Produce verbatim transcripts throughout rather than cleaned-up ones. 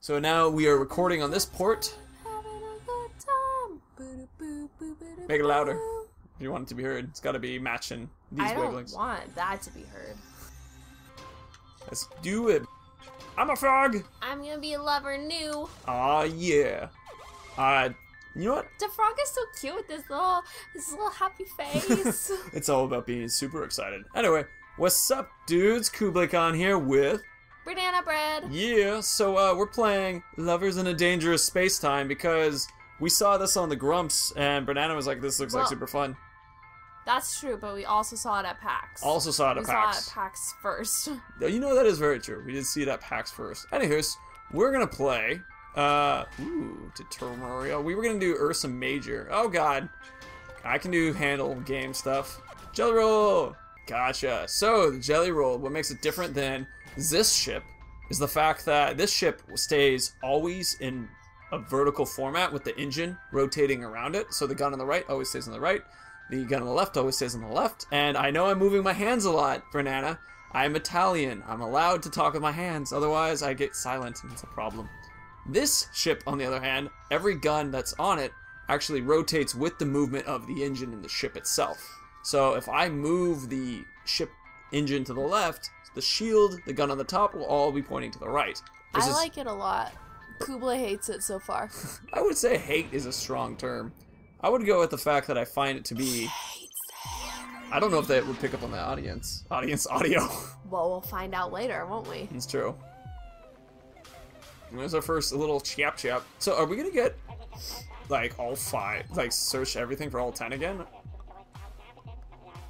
So now we are recording on this port. Make it louder if you want it to be heard. It's got to be matching these wavelengths. I don't wavelengths. want that to be heard. Let's do it. I'm a frog. I'm gonna be a lover new. Aw, yeah. Uh, you know what? The frog is so cute with this little, this little happy face. It's all about being super excited. Anyway, what's up, dudes? Kooblay Khan here with Brinnana Bread. Yeah. So uh, we're playing Lovers in a Dangerous Space Time because we saw this on the Grumps, and Brinnana was like, this looks well, like super fun. That's true, but we also saw it at PAX. Also saw it at we PAX. We saw it at PAX first. You know, that is very true. We did see it at PAX first. Anyways, we're going to play, uh, ooh, tutorial. We were going to do Ursa Major. Oh, God. I can do handle game stuff. Jelly Roll. Gotcha. So, the Jelly Roll, what makes it different than this ship is the fact that this ship stays always in a vertical format with the engine rotating around it. So the gun on the right always stays on the right. The gun on the left always stays on the left. And I know I'm moving my hands a lot, Brinnana. I'm Italian. I'm allowed to talk with my hands. Otherwise, I get silent, and it's a problem. This ship, on the other hand, every gun that's on it actually rotates with the movement of the engine and the ship itself. So if I move the ship engine to the left, the shield, the gun on the top, will all be pointing to the right. This I like it a lot. Kooblay hates it so far. I would say hate is a strong term. I would go with the fact that I find it to be... Hates it. I don't know if that would pick up on the audience. Audience audio. Well, we'll find out later, won't we? It's true. And there's our first little chap chap. So are we going to get, like, all five? Like, search everything for all ten again?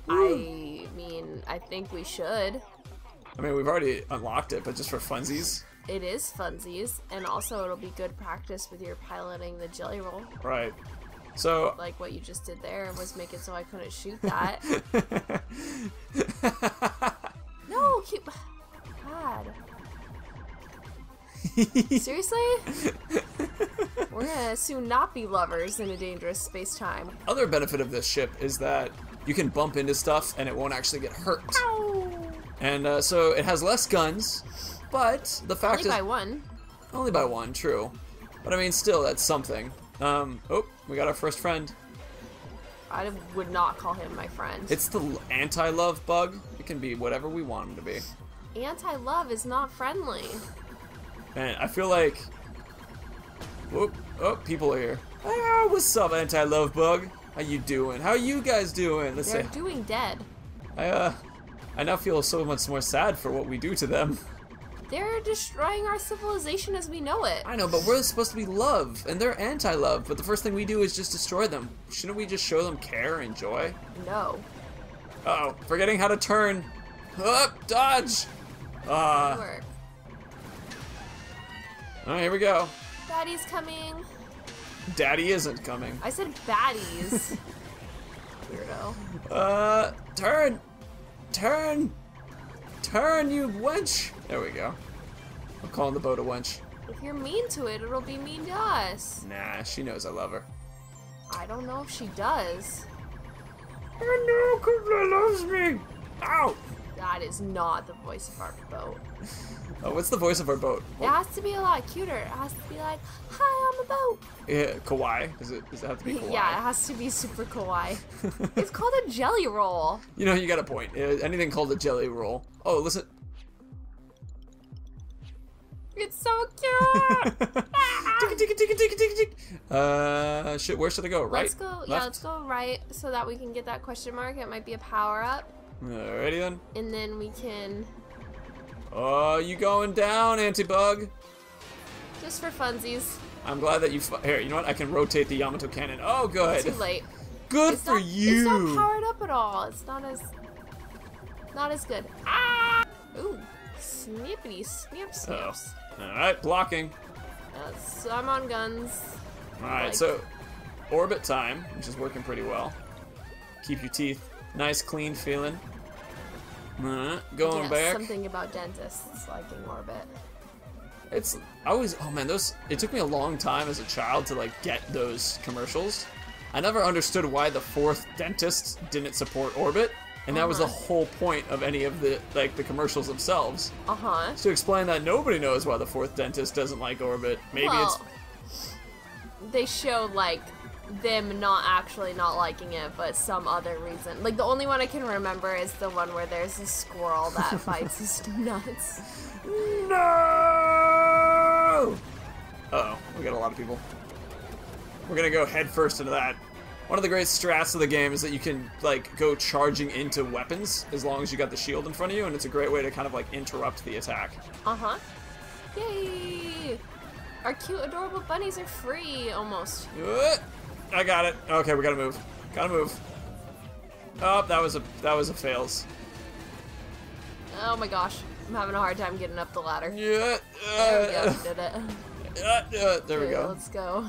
I mean, I think we should. I mean, we've already unlocked it, but just for funsies... It is funsies, and also it'll be good practice with your piloting the Jelly Roll. Right. So like what you just did there was make it so I couldn't shoot that. No, keep... God. Seriously? We're gonna soon not be lovers in a dangerous space-time. Other benefit of this ship is that you can bump into stuff and it won't actually get hurt. Ow! And uh, so it has less guns. But the fact is, only by one. Only by one, true. But I mean, still, that's something. Um, oh, we got our first friend. I would not call him my friend. It's the anti-love bug. It can be whatever we want him to be. Anti-love is not friendly. Man, I feel like. Whoop! Oh, people are here. Hey, what's up, anti-love bug? How you doing? How you guys doing? Let's They're say. They're doing dead. I uh, I now feel so much more sad for what we do to them. They're destroying our civilization as we know it. I know, but we're supposed to be love, and they're anti-love, but the first thing we do is just destroy them. Shouldn't we just show them care and joy? No. Uh-oh, forgetting how to turn. Up, dodge! Uh, Good work. All right, here we go. Daddy's coming. Daddy isn't coming. I said baddies. Weirdo. Uh, turn! Turn! Turn, you wench! There we go. I'm calling the boat a wench. If you're mean to it, it'll be mean to us. Nah, she knows I love her. I don't know if she does. Oh no, Kooblay loves me! Ow! That is not the voice of our boat. Oh, what's the voice of our boat? It has to be a lot cuter. It has to be like, hi, I'm a boat. Yeah, kawaii? Does it, does it have to be kawaii? Yeah, it has to be super kawaii. It's called a jelly roll. You know, you got a point. Anything called a jelly roll. Oh, listen. It's so cute! Uh, shit, where should I go? Right? Let's go, Left? yeah, let's go right so that we can get that question mark. It might be a power-up. Alrighty then. And then we can... Oh, you going down, anti-bug? Just for funsies. I'm glad that you... Fu Here, you know what? I can rotate the Yamato cannon. Oh, good. Too late. Good it's for not, you. It's not powered up at all. It's not as... Not as good. Ah! Ooh. Snippity snip snips. Uh-oh. Alright, blocking. Uh, so I'm on guns. Alright, like. so... Orbit time, which is working pretty well. Keep your teeth. Nice, clean feeling. Uh, going yes, back. Something about dentists liking Orbit. It's I always. Oh man, those. It took me a long time as a child to like get those commercials. I never understood why the fourth dentist didn't support Orbit. And that uh-huh. was the whole point of any of the like the commercials themselves. Uh-huh. So to explain that nobody knows why the fourth dentist doesn't like Orbit. Maybe well, it's they show like them not actually not liking it, but some other reason. Like the only one I can remember is the one where there's a squirrel that bites his nuts. No! Uh-oh, we got a lot of people. We're gonna go head first into that. One of the great strats of the game is that you can, like, go charging into weapons as long as you got the shield in front of you, and it's a great way to kind of, like, interrupt the attack. Uh-huh. Yay! Our cute, adorable bunnies are free, almost. Uh, I got it. Okay, we gotta move. Gotta move. Oh, that was a, that was a fails. Oh my gosh. I'm having a hard time getting up the ladder. Yeah. Uh, there we go, we did it. Uh, uh, there we go. Right, let's go.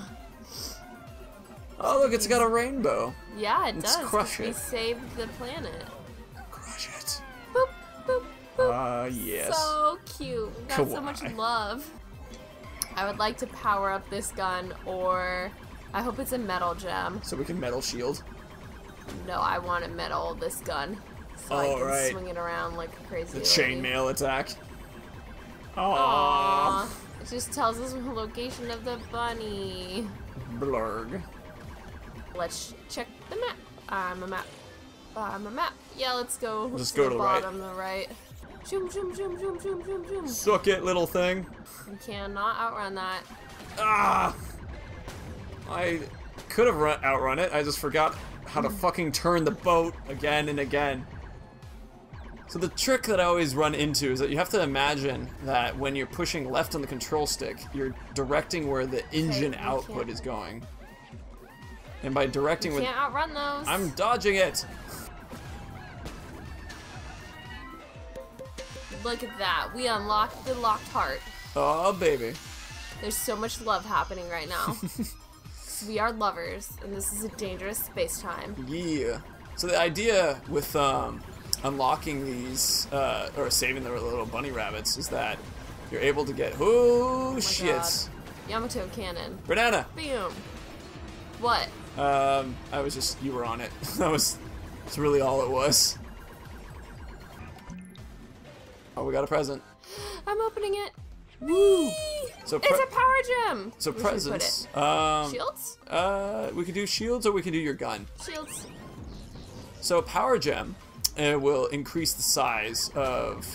Oh look, it's got a rainbow. Yeah, it Let's does. Crush it. We saved the planet. Crush it. Boop, boop, boop. Ah, uh, yes. So cute. We got Kawaii. So much love. I would like to power up this gun, or I hope it's a metal gem. So we can metal shield. No, I want to metal this gun, so All I can right. swing it around like a crazy. The chainmail attack. Aww. Aww. It just tells us the location of the bunny. Blurg. Let's check the map. I'm a map. I'm a map. Yeah, let's go. We'll just to go the to the bottom, right. the right. Zoom, zoom, zoom, zoom, zoom, zoom, zoom. Suck it, little thing. You cannot outrun that. Ah! I could have run outrun it. I just forgot how to fucking turn the boat again and again. So the trick that I always run into is that you have to imagine that when you're pushing left on the control stick, you're directing where the engine okay, output is going. And by directing with- You can't outrun those! I'm dodging it! Look at that, we unlocked the locked heart. Oh baby. There's so much love happening right now. We are lovers, and this is a dangerous space time. Yeah. So the idea with um, unlocking these, uh, or saving the little bunny rabbits is that you're able to get- Oh, oh shit! God. Yamato cannon. Brinnana! Boom! What? Um, I was just, you were on it. That was, that's really all it was. Oh, we got a present. I'm opening it. Woo! So it's a power gem! So Where presents. Um, shields? Uh, we can do shields or we can do your gun. Shields. So a power gem uh, will increase the size of,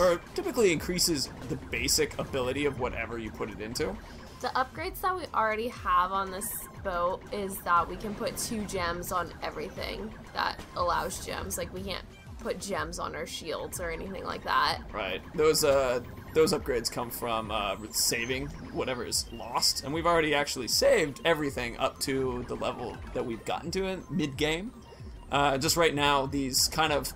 or typically increases the basic ability of whatever you put it into. The upgrades that we already have on this boat is that we can put two gems on everything that allows gems. Like, we can't put gems on our shields or anything like that. Right. Those uh, those upgrades come from uh, saving whatever is lost. And we've already actually saved everything up to the level that we've gotten to in mid-game. Uh, just right now, these kind of,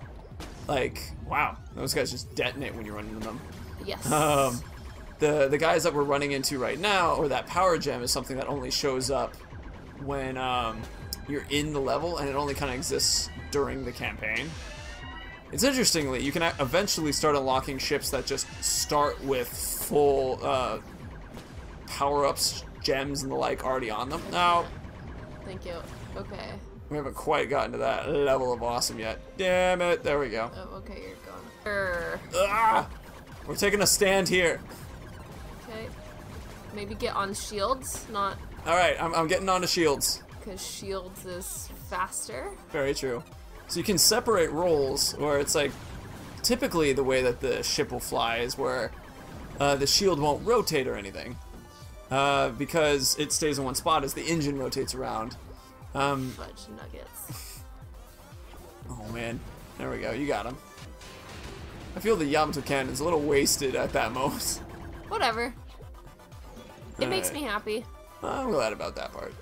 like, wow, those guys just detonate when you run into them. Yes. Um, The, the guys that we're running into right now, or that power gem, is something that only shows up when um, you're in the level, and it only kind of exists during the campaign. It's interestingly, you can eventually start unlocking ships that just start with full uh, power-ups, gems, and the like already on them. Now, thank you. Okay. We haven't quite gotten to that level of awesome yet. Damn it! There we go. Oh, okay, you're gone. Ah! We're taking a stand here. Maybe get on shields, not... Alright, I'm, I'm getting onto shields. Because shields is faster. Very true. So you can separate rolls, where it's like... Typically the way that the ship will fly is where uh, the shield won't rotate or anything. Uh, because it stays in one spot as the engine rotates around. Um, Fudge nuggets. Oh man, there we go, you got him. I feel the Yamato cannon's a little wasted at that moment. Whatever. It All makes right. me happy. I'm glad about that part.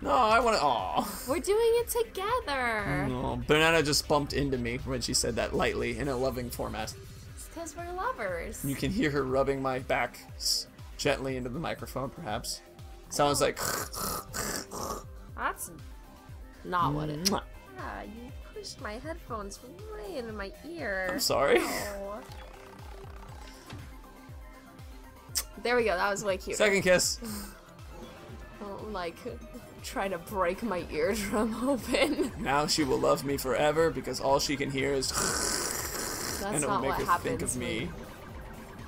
No, I want to. Aw. We're doing it together. No, Brinnana just bumped into me when she said that lightly in a loving format. It's because we're lovers. You can hear her rubbing my back gently into the microphone, perhaps. Sounds oh. like. That's not what it. Mwah. Yeah, you pushed my headphones way into my ear. I'm sorry. Oh. There we go, that was way cute. Second kiss. Like, trying to break my eardrum open. Now she will love me forever because all she can hear is That's and it will make what her think of me. me.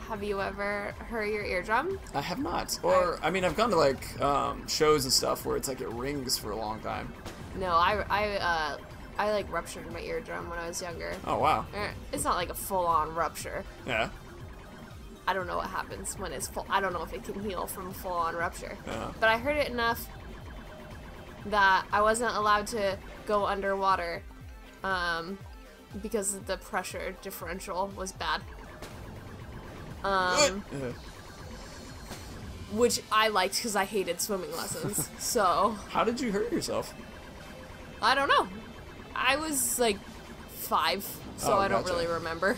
Have you ever heard your eardrum? I have not. Or, I mean, I've gone to, like, um, shows and stuff where it's, like, it rings for a long time. No, I, I, uh, I, like, ruptured my eardrum when I was younger. Oh, wow. It's not, like, a full-on rupture. Yeah. I don't know what happens when it's full. I don't know if it can heal from a full-on rupture. Uh-huh. But I heard it enough that I wasn't allowed to go underwater, um, because the pressure differential was bad. Um, which I liked because I hated swimming lessons, so... How did you hurt yourself? I don't know. I was, like, five, so oh, I don't gotcha. really remember.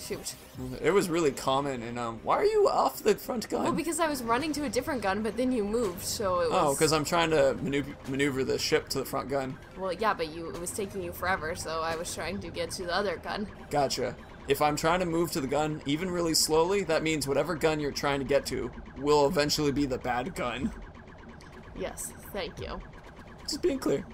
Shoot. It was really common, and, um, why are you off the front gun? Well, because I was running to a different gun, but then you moved, so it was... Oh, because I'm trying to maneuver, maneuver the ship to the front gun. Well, yeah, but you it was taking you forever, so I was trying to get to the other gun. Gotcha. If I'm trying to move to the gun, even really slowly, that means whatever gun you're trying to get to will eventually be the bad gun. Yes, thank you. Just being clear.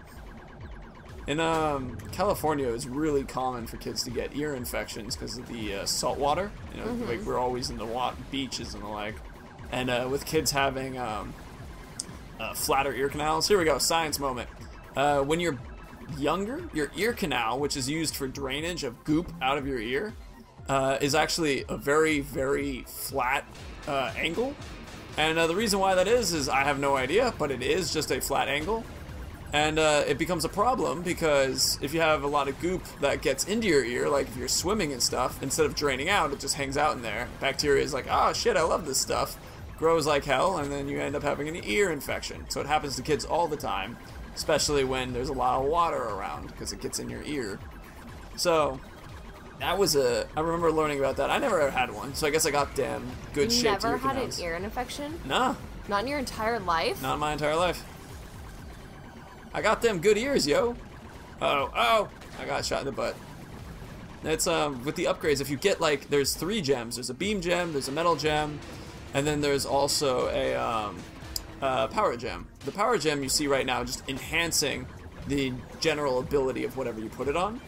In um, California, it's really common for kids to get ear infections because of the uh, salt water. You know, mm-hmm. like we're always in the wa beaches and the like. And uh, with kids having um, uh, flatter ear canals, here we go, science moment. Uh, when you're younger, your ear canal, which is used for drainage of goop out of your ear, uh, is actually a very, very flat uh, angle. And uh, the reason why that is, is I have no idea, but it is just a flat angle. And uh, it becomes a problem because if you have a lot of goop that gets into your ear, like if you're swimming and stuff, instead of draining out, it just hangs out in there. Bacteria is like, oh shit, I love this stuff. Grows like hell, and then you end up having an ear infection. So it happens to kids all the time. Especially when there's a lot of water around, because it gets in your ear. So, that was a... I remember learning about that. I never ever had one, so I guess I got damn good shit. You never had an ear infection? Nah. Not in your entire life? Not in my entire life. I got them good ears, yo. Uh-oh. Oh! I got shot in the butt. It's, um, with the upgrades, if you get, like, there's three gems. There's a beam gem, there's a metal gem, and then there's also a, um... Uh, power gem. The power gem you see right now just enhancing the general ability of whatever you put it on,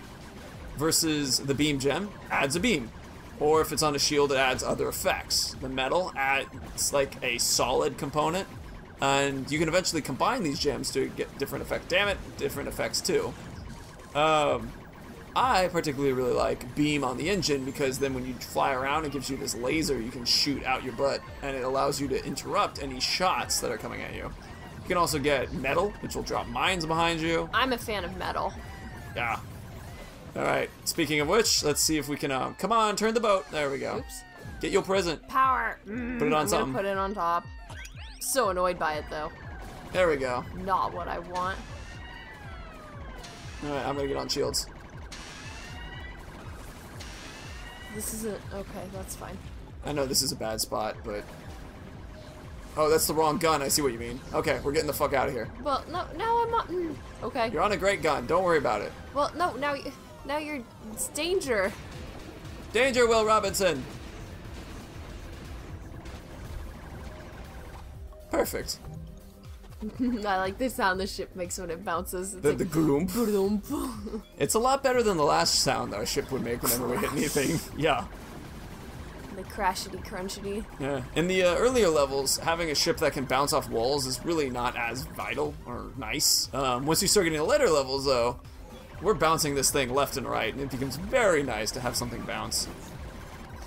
versus the beam gem adds a beam, or if it's on a shield it adds other effects. The metal adds like a solid component, and you can eventually combine these gems to get different effects. Damn it, different effects too. Um, I particularly really like beam on the engine because then when you fly around it gives you this laser you can shoot out your butt and it allows you to interrupt any shots that are coming at you. You can also get metal, which will drop mines behind you. I'm a fan of metal. Yeah. Alright, speaking of which, let's see if we can, um, come on, turn the boat. There we go. Oops. Get your present. Power. Mm, put it on I'm something. Put it on top. So annoyed by it though. There we go. Not what I want. Alright, I'm gonna get on shields. This isn't... Okay, that's fine. I know this is a bad spot, but... Oh, that's the wrong gun. I see what you mean. Okay, we're getting the fuck out of here. Well, no, now I'm not... Mm, okay. You're on a great gun. Don't worry about it. Well, no, now, now you're... It's danger. Danger, Will Robinson! Perfect. I like the sound the ship makes when it bounces. It's the, like, the groom. It's a lot better than the last sound our ship would make whenever we hit anything. Yeah. The crashity crunchity. Yeah. In the uh, earlier levels, having a ship that can bounce off walls is really not as vital or nice. Um, once you start getting to later levels, though, we're bouncing this thing left and right, and it becomes very nice to have something bounce.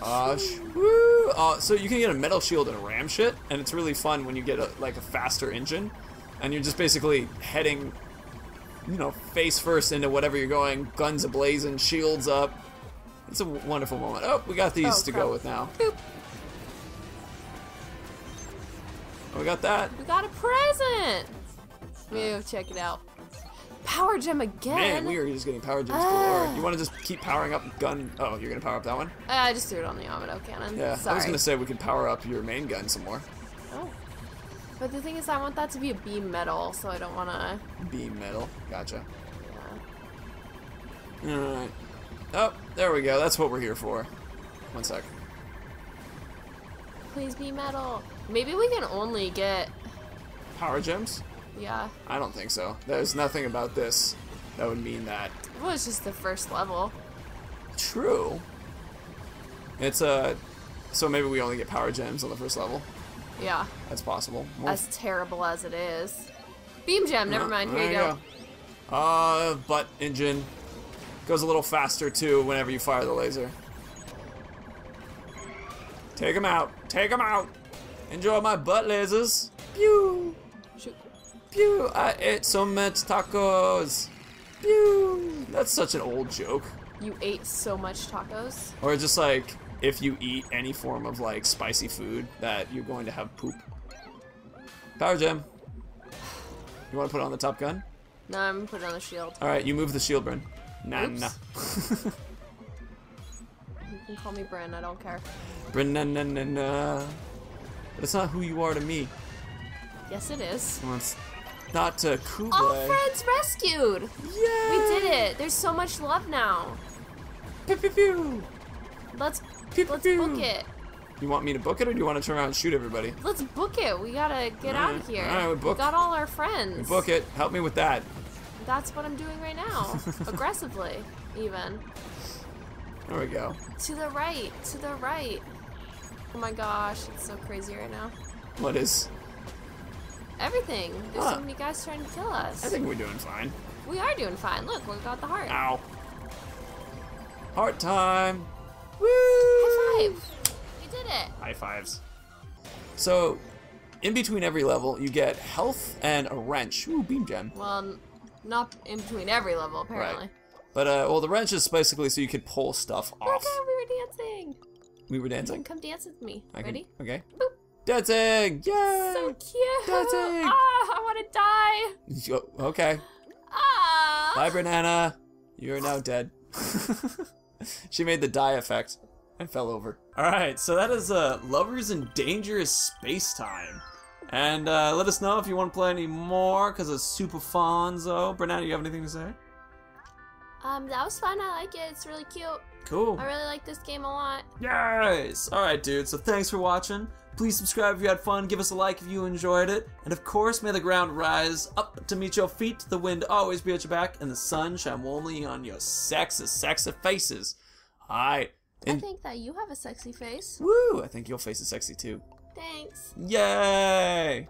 Uh, woo. Uh, so you can get a metal shield and a ram shit, and it's really fun when you get a, like a faster engine, and you're just basically heading, you know, face first into whatever you're going, guns ablazing, shields up. It's a wonderful moment. Oh, we got these oh, to crap. go with now. Boop. Oh, we got that. We got a present. We'll check it out. Power gem again. Man, we are just getting power gems galore. Uh, you want to just keep powering up gun? Oh, you're gonna power up that one? Uh, I just threw it on the Yamato cannon. Yeah, sorry. I was gonna say we could power up your main gun some more. Oh, but the thing is, I want that to be a beam metal, so I don't wanna. Beam metal. Gotcha. Yeah. All right. Oh, there we go. That's what we're here for. One sec. Please be metal. Maybe we can only get power gems. Yeah. I don't think so. There's nothing about this that would mean that. Well, it's just the first level. True. It's a... Uh, so maybe we only get power gems on the first level. Yeah. That's possible. More as terrible as it is. Beam gem, never no, mind, here you go. go. Uh, butt engine. Goes a little faster, too, whenever you fire the laser. Take him out. Take him out. Enjoy my butt lasers. Pew. Shoot. Pew. I ate so much tacos. Pew. That's such an old joke. You ate so much tacos? Or just like, if you eat any form of like spicy food, that you're going to have poop. Power gem. You want to put it on the Top Gun? No, I'm going to put it on the shield. Alright, you move the shield, Brynn. Nah, nah. You can call me Brynn, I don't care. Brinnana. But it's not who you are to me. Yes, it is. Well, it's not to Kooblay. All friends rescued! Yeah! We did it! There's so much love now. Pew, pew, pew. Let's, pew, let's pew. book it. You want me to book it, or do you want to turn around and shoot everybody? Let's book it. We gotta get all out right. of here. All right, we, book. we got all our friends. We book it. Help me with that. That's what I'm doing right now. Aggressively, even. There we go. To the right. To the right. Oh my gosh, it's so crazy right now. What is? Everything. There's huh. so many guys trying to kill us. I think we're doing fine. We are doing fine. Look, we got the heart. Ow. Heart time. Woo! High five. You did it. High fives. So, in between every level, you get health and a wrench. Ooh, beam gem. Well, not in between every level, apparently. Right. But, uh, well, the wrench is basically so you could pull stuff off. Oh God, we were dancing. We were dancing? Come dance with me. I Ready? Can, okay. Boop. Dancing! Yay! So cute! Dancing! Ah, I want to die! You, okay. Ah! Bye, Brinnana. You are now dead. She made the die effect and fell over. Alright, so that is uh, Lovers in Dangerous Space Time. And uh, let us know if you want to play any more, because it's super fonzo. Brinnana, do you have anything to say? Um, that was fun. I like it. It's really cute. Cool. I really like this game a lot. Yes! Alright, dude. So thanks for watching. Please subscribe if you had fun. Give us a like if you enjoyed it. And of course, may the ground rise up to meet your feet. The wind always be at your back. And the sun shine warmly on your sexy, sexy faces. Alright. And I think that you have a sexy face. Woo! I think your face is sexy too. Thanks. Yay!